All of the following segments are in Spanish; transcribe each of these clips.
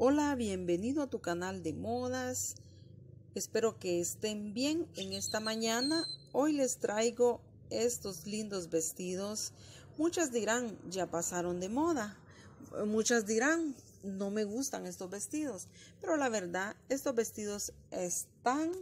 Hola, bienvenido a tu canal de modas, espero que estén bien en esta mañana. Hoy les traigo estos lindos vestidos. Muchas dirán, ya pasaron de moda, muchas dirán, no me gustan estos vestidos, pero la verdad, estos vestidos están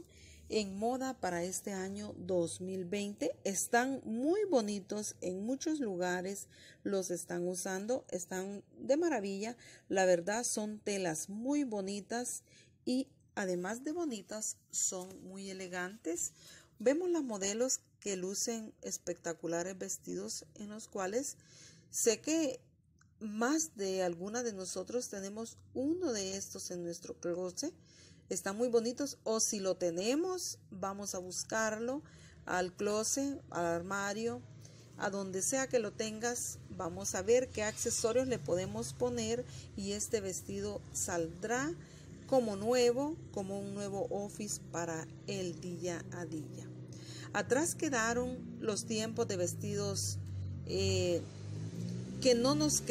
en moda para este año 2020, están muy bonitos, en muchos lugares los están usando, están de maravilla, la verdad son telas muy bonitas y además de bonitas son muy elegantes. Vemos las modelos que lucen espectaculares vestidos en los cuales sé que más de alguna de nosotros tenemos uno de estos en nuestro closet. Están muy bonitos, o si lo tenemos, vamos a buscarlo al closet, al armario, a donde sea que lo tengas. Vamos a ver qué accesorios le podemos poner y este vestido saldrá como nuevo, como un nuevo outfit para el día a día. Atrás quedaron los tiempos de vestidos que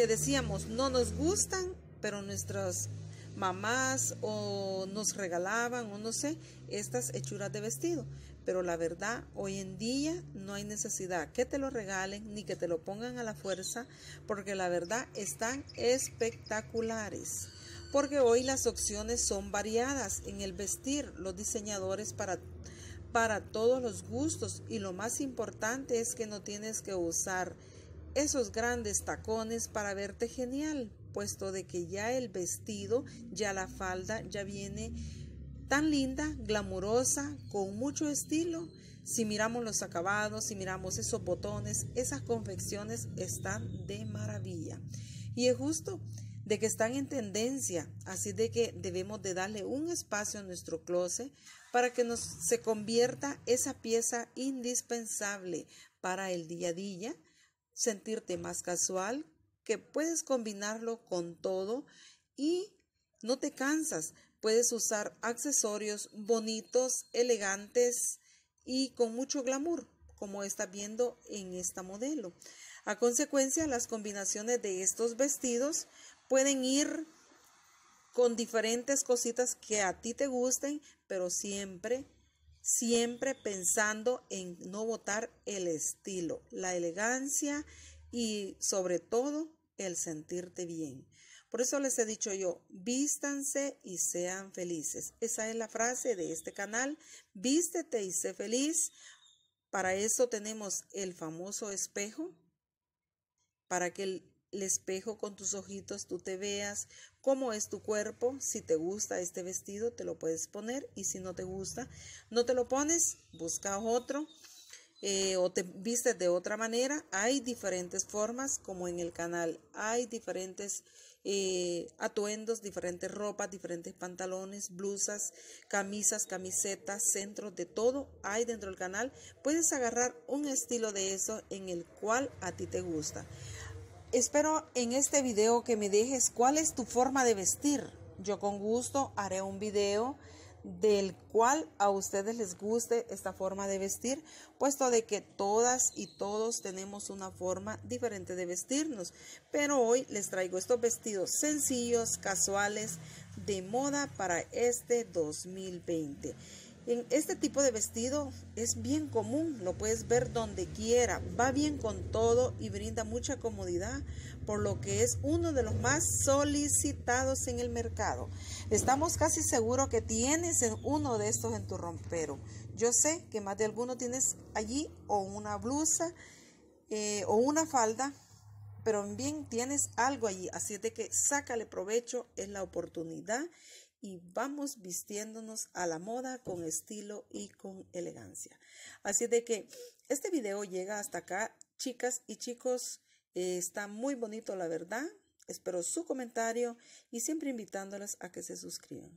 decíamos no nos gustan, pero nuestras mamás o nos regalaban o no sé, estas hechuras de vestido, pero la verdad hoy en día no hay necesidad que te lo regalen ni que te lo pongan a la fuerza, porque la verdad están espectaculares, porque hoy las opciones son variadas en el vestir, los diseñadores para todos los gustos, y lo más importante es que no tienes que usar esos grandes tacones para verte genial, puesto de que ya el vestido, ya la falda, ya viene tan linda, glamurosa, con mucho estilo. Si miramos los acabados, si miramos esos botones, esas confecciones están de maravilla. Y es justo de que están en tendencia, así de que debemos de darle un espacio a nuestro closet para que se convierta esa pieza indispensable para el día a día, sentirte más casual, que puedes combinarlo con todo y no te cansas. Puedes usar accesorios bonitos, elegantes y con mucho glamour, como estás viendo en esta modelo. A consecuencia, las combinaciones de estos vestidos pueden ir con diferentes cositas que a ti te gusten, pero siempre, siempre pensando en no botar el estilo, la elegancia y sobre todo el sentirte bien. Por eso les he dicho yo, vístanse y sean felices. Esa es la frase de este canal, vístete y sé feliz. Para eso tenemos el famoso espejo, para que el espejo con tus ojitos tú te veas cómo es tu cuerpo. Si te gusta este vestido, te lo puedes poner, y si no te gusta, no te lo pones, busca otro. O te vistes de otra manera. Hay diferentes formas, como en el canal hay diferentes atuendos, diferentes ropas, diferentes pantalones, blusas, camisas, camisetas, centros, de todo hay dentro del canal. Puedes agarrar un estilo de eso en el cual a ti te gusta. Espero en este video que me dejes cuál es tu forma de vestir. Yo con gusto haré un video del cual a ustedes les guste esta forma de vestir, puesto de que todas y todos tenemos una forma diferente de vestirnos, pero hoy les traigo estos vestidos sencillos, casuales, de moda para este 2020. En este tipo de vestido es bien común, lo puedes ver donde quiera, va bien con todo y brinda mucha comodidad, por lo que es uno de los más solicitados en el mercado. Estamos casi seguros que tienes uno de estos en tu rompero. Yo sé que más de alguno tienes allí, o una blusa o una falda, pero bien tienes algo allí, así de que sácale provecho, es la oportunidad. Y vamos vistiéndonos a la moda con estilo y con elegancia. Así de que este video llega hasta acá, chicas y chicos. Está muy bonito, la verdad. Espero su comentario y siempre invitándolas a que se suscriban.